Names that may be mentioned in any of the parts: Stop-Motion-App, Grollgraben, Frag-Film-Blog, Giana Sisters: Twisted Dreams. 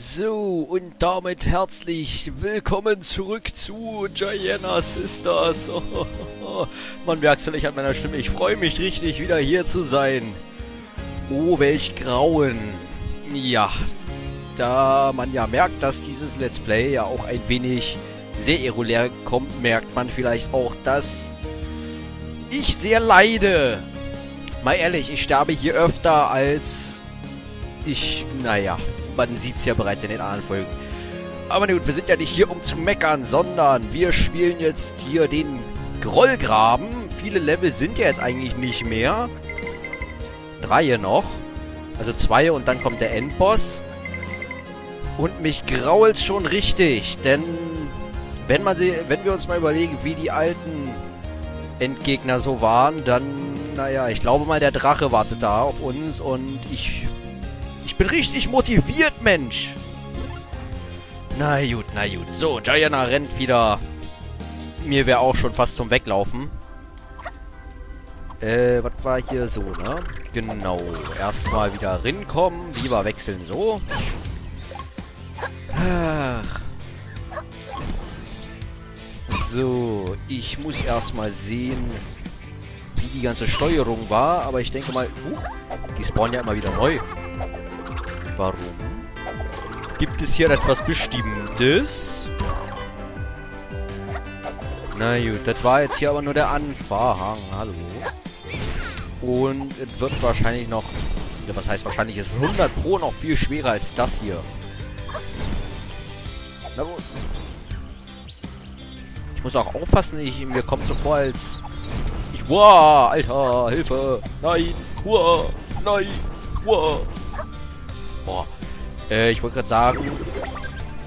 So, und damit herzlich willkommen zurück zu Giana Sisters. Man merkt es ja nicht an meiner Stimme. Ich freue mich richtig, wieder hier zu sein. Oh, welch Grauen. Ja, da man ja merkt, dass dieses Let's Play ja auch ein wenig sehr irregulär kommt, merkt man vielleicht auch, dass ich sehr leide. Mal ehrlich, ich sterbe hier öfter als ich, naja... Man sieht es ja bereits in den anderen Folgen. Aber na gut, wir sind ja nicht hier, um zu meckern, sondern wir spielen jetzt hier den Grollgraben. Viele Level sind ja jetzt eigentlich nicht mehr. 3 noch. Also 2 und dann kommt der Endboss. Und mich grault's schon richtig, denn wenn wir uns mal überlegen, wie die alten Endgegner so waren, dann, naja, ich glaube mal, der Drache wartet da auf uns und Ich bin richtig motiviert, Mensch. Na gut, na gut. So, Giana rennt wieder. Mir wäre auch schon fast zum Weglaufen. Was war hier so, ne? Genau. Erstmal wieder rinkommen. Lieber wechseln, so. Ach. So, ich muss erstmal sehen, wie die ganze Steuerung war. Aber ich denke mal... die spawnen ja immer wieder neu. Warum? Gibt es hier etwas Bestimmtes? Na gut, das war jetzt hier aber nur der Anfang. Hallo. Und es wird wahrscheinlich noch... Was heißt wahrscheinlich? Es wird 100 Pro noch viel schwerer als das hier. Na los. Ich muss auch aufpassen. Mir kommt so vor, als... Wow, Alter, Hilfe. Nein. Wow, nein. Wow. Boah. Ich wollte gerade sagen,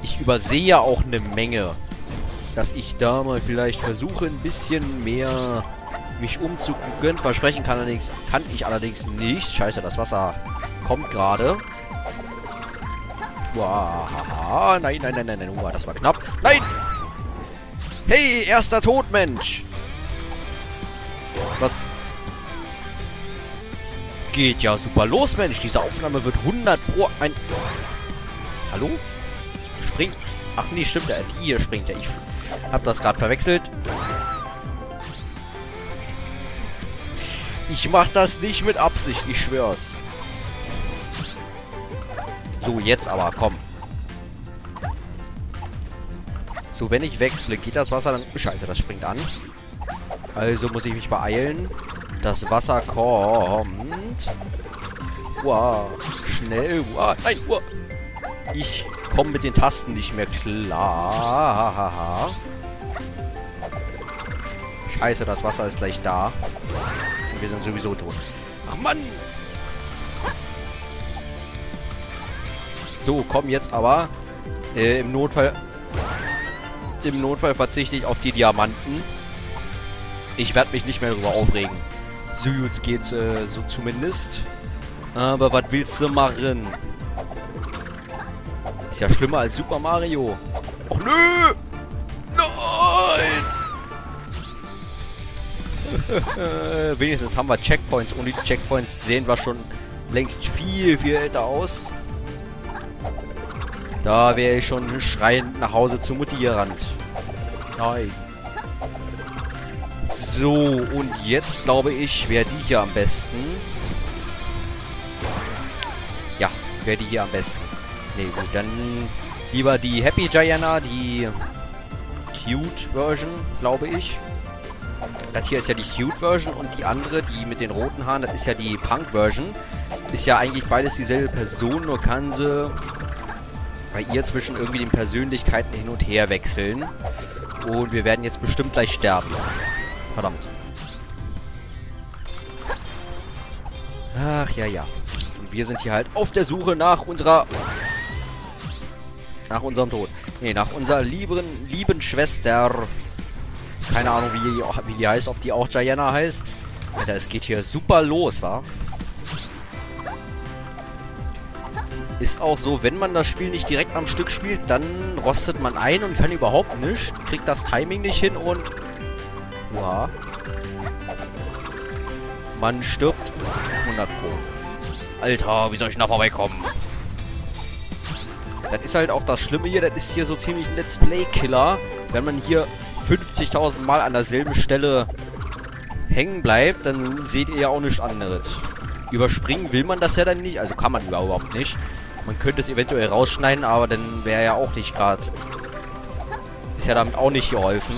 ich übersehe ja auch eine Menge, dass ich da mal vielleicht versuche, ein bisschen mehr mich umzugucken. Versprechen kann ich allerdings nicht. Scheiße, das Wasser kommt gerade. Wow. Nein, nein, nein, nein, nein. Wow, das war knapp. Nein! Hey, erster Tod, Mensch! Was? Geht ja super los, Mensch. Diese Aufnahme wird 100 Pro ein... Hallo? Springt. Ach nee, stimmt. Hier springt ja. Ich hab das gerade verwechselt. Ich mach das nicht mit Absicht. Ich schwör's. So, jetzt aber. Komm. So, wenn ich wechsle, geht das Wasser dann... Scheiße, das springt an. Also muss ich mich beeilen. Das Wasser kommt. Wow. Schnell. Wow. Nein. Wow. Ich komme mit den Tasten nicht mehr klar. Scheiße, das Wasser ist gleich da. Und wir sind sowieso tot. Ach Mann. So, komm jetzt aber. Im Notfall... Im Notfall verzichte ich auf die Diamanten. Ich werde mich nicht mehr darüber aufregen. So gut geht's, so zumindest. Aber was willst du machen? Ist ja schlimmer als Super Mario. Och nö! Nein! Wenigstens haben wir Checkpoints. Ohne die Checkpoints sehen wir schon längst viel, viel älter aus. Da wäre ich schon schreiend nach Hause zu Mutti gerannt. Nein. So, und jetzt, glaube ich, wäre die hier am besten. Ja, wäre die hier am besten. Ne, gut, dann lieber die Happy Giana, die Cute-Version, glaube ich. Das hier ist ja die Cute-Version und die andere, die mit den roten Haaren, das ist ja die Punk-Version. Ist ja eigentlich beides dieselbe Person, nur kann sie bei ihr zwischen irgendwie den Persönlichkeiten hin und her wechseln. Und wir werden jetzt bestimmt gleich sterben. Verdammt. Ach, ja, ja. Und wir sind hier halt auf der Suche nach unserer... Nach unserem Tod. Nee, nach unserer lieben Schwester. Keine Ahnung, wie die heißt, ob die auch Giana heißt. Alter, es geht hier super los, wa? Ist auch so, wenn man das Spiel nicht direkt am Stück spielt, dann rostet man ein und kann überhaupt nichts. Kriegt das Timing nicht hin und... Wow. Man stirbt 100 Pro. Alter, wie soll ich da vorbeikommen? Das ist halt auch das Schlimme hier, das ist hier so ziemlich ein Let's Play-Killer. Wenn man hier 50.000 Mal an derselben Stelle hängen bleibt, dann seht ihr ja auch nichts anderes. Überspringen will man das ja dann nicht, also kann man überhaupt nicht. Man könnte es eventuell rausschneiden, aber dann wäre ja auch nicht gerade... Ist ja damit auch nicht geholfen.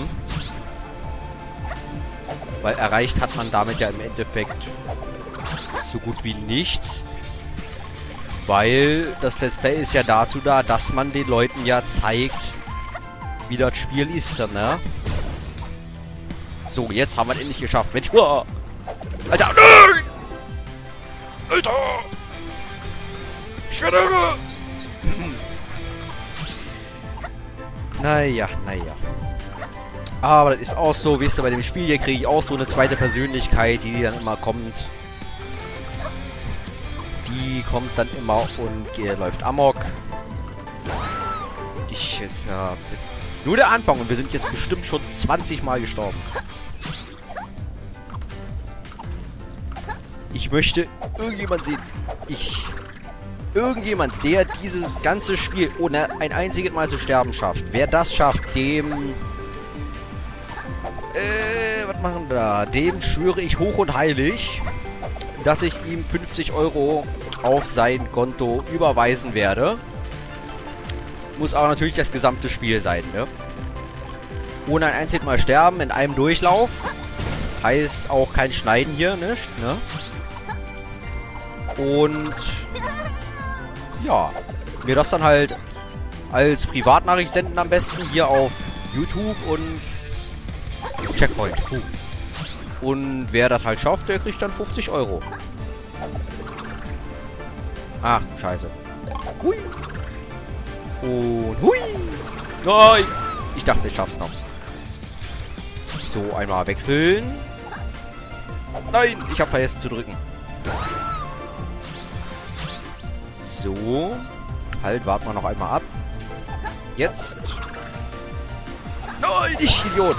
Weil erreicht hat man damit ja im Endeffekt so gut wie nichts. Weil das Let's Play ist ja dazu da, dass man den Leuten ja zeigt, wie das Spiel ist, ne? So, jetzt haben wir es endlich geschafft. Mensch, uah. Alter, nein! Alter! Ich werde irre! Naja, naja. Aber das ist auch so, wisst ihr, bei dem Spiel hier kriege ich auch so eine zweite Persönlichkeit, die dann immer kommt. Die kommt dann immer und läuft amok. Nur der Anfang und wir sind jetzt bestimmt schon 20 Mal gestorben. Ich möchte irgendjemand sehen. Irgendjemand, der dieses ganze Spiel ohne ein einziges Mal zu sterben schafft. Wer das schafft, dem... was machen wir da? Dem schwöre ich hoch und heilig, dass ich ihm 50 € auf sein Konto überweisen werde. Muss aber natürlich das gesamte Spiel sein, ne? Ohne ein einziges Mal sterben, in einem Durchlauf. Heißt auch kein Schneiden hier, nicht, ne? Und... ja, mir das dann halt als Privatnachricht senden am besten hier auf YouTube und Checkpoint. Und wer das halt schafft, der kriegt dann 50 €. Ach, scheiße. Hui. Und hui. Nein. Ich dachte, ich schaff's noch. So, einmal wechseln. Nein, ich habe vergessen zu drücken. So. Halt, warten wir noch einmal ab. Jetzt. Nein, ich Idiot.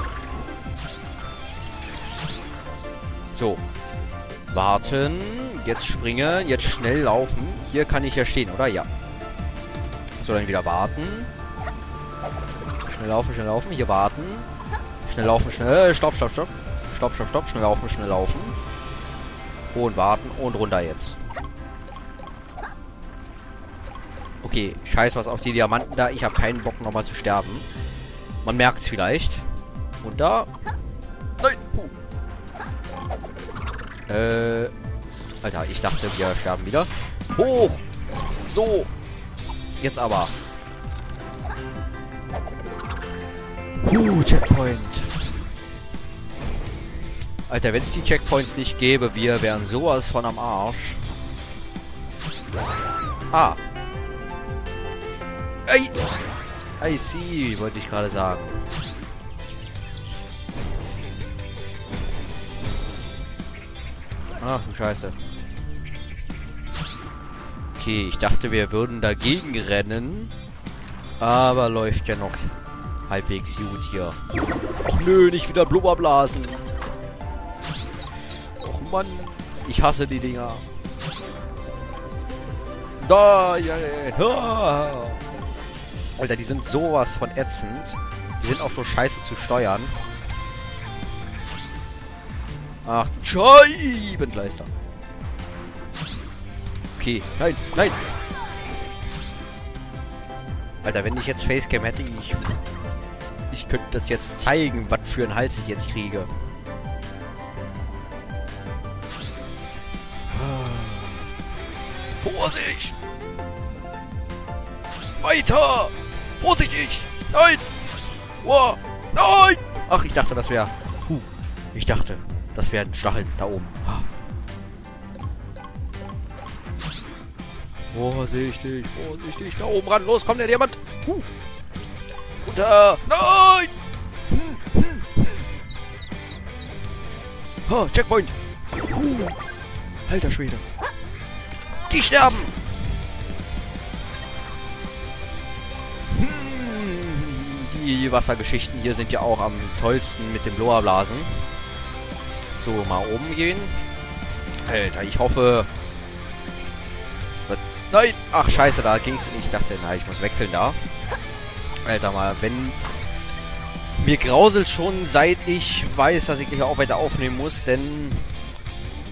So. Warten. Jetzt springen. Jetzt schnell laufen. Hier kann ich ja stehen, oder? Ja. So, dann wieder warten. Schnell laufen, schnell laufen. Hier warten. Schnell laufen, schnell. Stopp, stopp, stopp. Stopp, stopp, stopp. Schnell laufen, schnell laufen. Und warten. Und runter jetzt. Okay, scheiß was auf die Diamanten da. Ich habe keinen Bock nochmal zu sterben. Man merkt es vielleicht. Und da. Nein. Alter, ich dachte, wir sterben wieder. Hoch. So. Jetzt aber. Checkpoint. Alter, wenn es die Checkpoints nicht gäbe, wir wären sowas von am Arsch. Ah. I see, wollte ich gerade sagen. Ach du Scheiße. Okay, ich dachte, wir würden dagegen rennen. Aber läuft ja noch halbwegs gut hier. Och nö, nicht wieder Blubberblasen. Och Mann, ich hasse die Dinger. Da, ja, ja. Alter, die sind sowas von ätzend. Die sind auch so scheiße zu steuern. Ach, Scheibenkleister. Okay, nein, nein. Alter, wenn ich jetzt Facecam hätte, ich könnte das jetzt zeigen, was für einen Hals ich jetzt kriege. Vorsicht! Weiter! Vorsichtig! Nein! Wow. Nein! Ach, ich dachte, das wäre... Ich dachte, das wäre ein Stachel da oben. Ah. Vorsichtig, vorsichtig. Da oben ran. Los, kommt der Diamant. Runter. Nein! Oh, Checkpoint. Alter Schwede. Die sterben! Die Wassergeschichten hier sind ja auch am tollsten mit dem Blowerblasen. So, mal oben gehen. Alter, ich hoffe... Nein! Ach, scheiße, da ging's nicht. Ich dachte, nein, ich muss wechseln da. Alter, mal, wenn... Mir grauselt schon, seit ich weiß, dass ich gleich auch weiter aufnehmen muss, denn...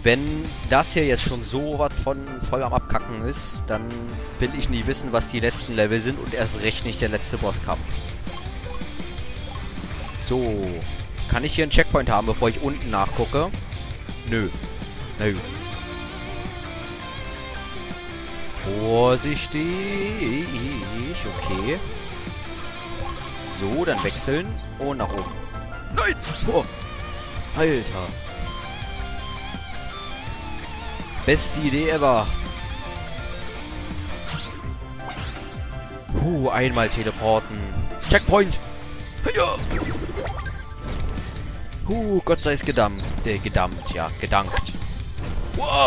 Wenn das hier jetzt schon so was von voll am Abkacken ist, dann will ich nie wissen, was die letzten Level sind und erst recht nicht der letzte Bosskampf. So. Kann ich hier einen Checkpoint haben, bevor ich unten nachgucke? Nö. Na gut. Vorsichtig. Okay. So, dann wechseln. Und nach oben. Nein! Oh. Alter. Beste Idee ever. Einmal teleporten. Checkpoint! Ja. Gott sei es gedammt. Gedankt.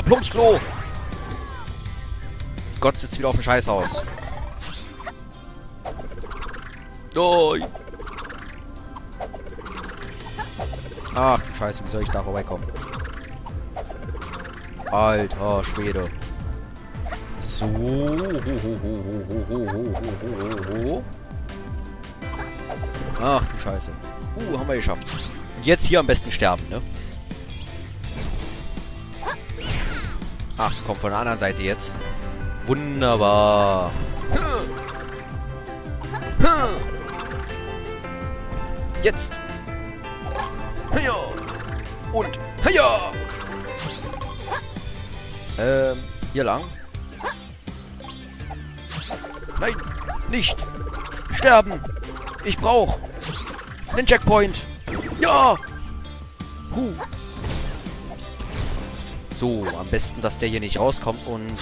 Plumpsklo! Gott sitzt wieder auf dem Scheißhaus. Nein! Ach du Scheiße, wie soll ich da vorbeikommen? Alter Schwede. So. Ach du Scheiße. Haben wir geschafft. Jetzt hier am besten sterben, ne? Ach, komm, von der anderen Seite jetzt. Wunderbar. Jetzt. Heya. Und heya. Hier lang. Nein, nicht. Sterben. Ich brauche einen Checkpoint. Ja. So, am besten, dass der hier nicht rauskommt und...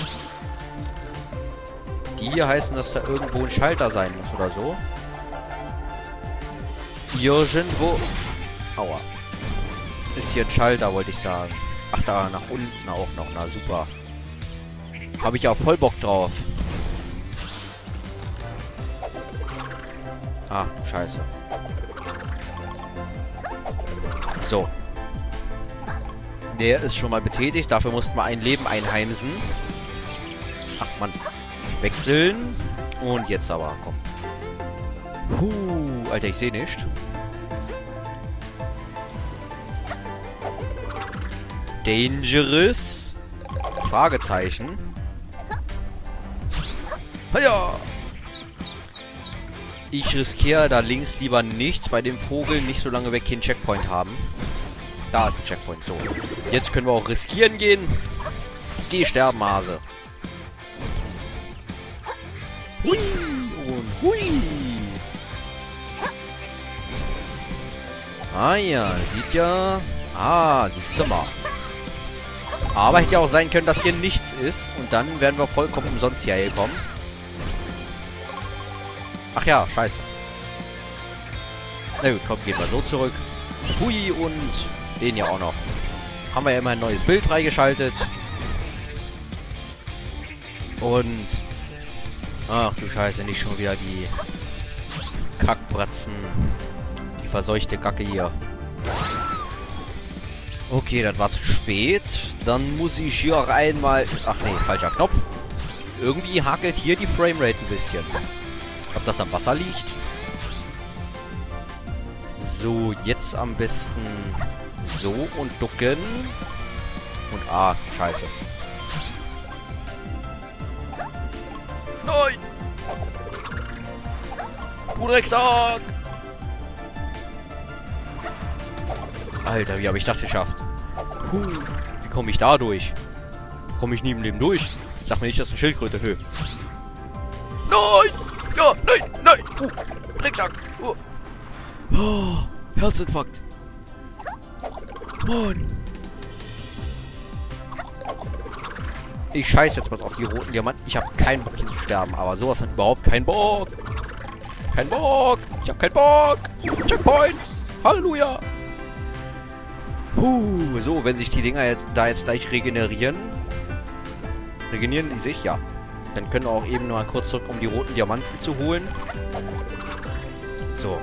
Die hier heißen, dass da irgendwo ein Schalter sein muss oder so. Irgendwo... Aua. Ist hier ein Schalter, wollte ich sagen. Ach, da nach unten auch noch. Na, super. Habe ich ja voll Bock drauf. Ach, du Scheiße. So. Der ist schon mal betätigt. Dafür mussten wir ein Leben einheimsen. Ach, Mann. Wechseln. Und jetzt aber. Komm. Alter, ich sehe nicht. Dangerous? Fragezeichen. Ja. Ich riskiere da links lieber nichts. Bei dem Vogel nicht so lange weg keinen Checkpoint haben. Da ist ein Checkpoint. So. Jetzt können wir auch riskieren gehen. Geh sterben, Hase. Hui. Und hui. Ah ja, sieht ja... Ah, siehst du mal. Aber hätte ja auch sein können, dass hier nichts ist. Und dann wären wir vollkommen umsonst hierher gekommen. Ach ja, scheiße. Na gut, komm, gehen wir so zurück. Hui, und den ja auch noch. Haben wir ja immer ein neues Bild freigeschaltet. Und... Ach du Scheiße, nicht schon wieder die... Kackbratzen. Die verseuchte Kacke hier. Okay, das war zu spät. Dann muss ich hier auch einmal... Ach nee, falscher Knopf. Irgendwie hakelt hier die Framerate ein bisschen. Ob das am Wasser liegt? So, jetzt am besten so und ducken. Und ah, scheiße. Nein! Du Drecksack! Alter, wie habe ich das geschafft? Wie komme ich da durch? Komme ich nie im Leben durch? Sag mir nicht, das ist eine Schildkröte. Hö. Nein! Ja, nein, nein! Drecksack! Herzinfarkt! Mann! Ich scheiße jetzt was auf die roten Diamanten. Ich habe keinen Bock hier zu sterben, aber sowas hat überhaupt keinen Bock! Kein Bock! Ich habe keinen Bock! Checkpoint! Halleluja! So, wenn sich die Dinger jetzt, gleich regenerieren. Regenerieren die sich? Ja. Dann können wir auch eben noch mal kurz zurück, um die roten Diamanten zu holen. So.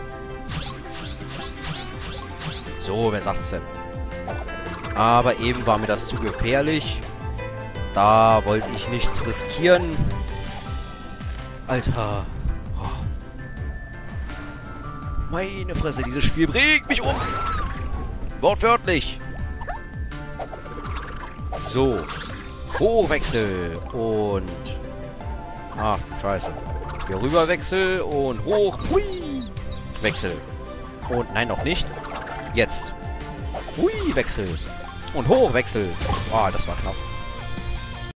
So, wer sagt's denn? Aber eben war mir das zu gefährlich. Da wollte ich nichts riskieren. Alter. Oh. Meine Fresse, dieses Spiel bringt mich um. Wortwörtlich. So. Hochwechsel und... Ach, scheiße. Hier rüber Wechsel und hoch. Hui. Wechsel. Und nein, noch nicht. Jetzt. Hui, Wechsel. Und hoch, Wechsel. Ah, das war knapp.